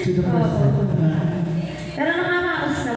To the person.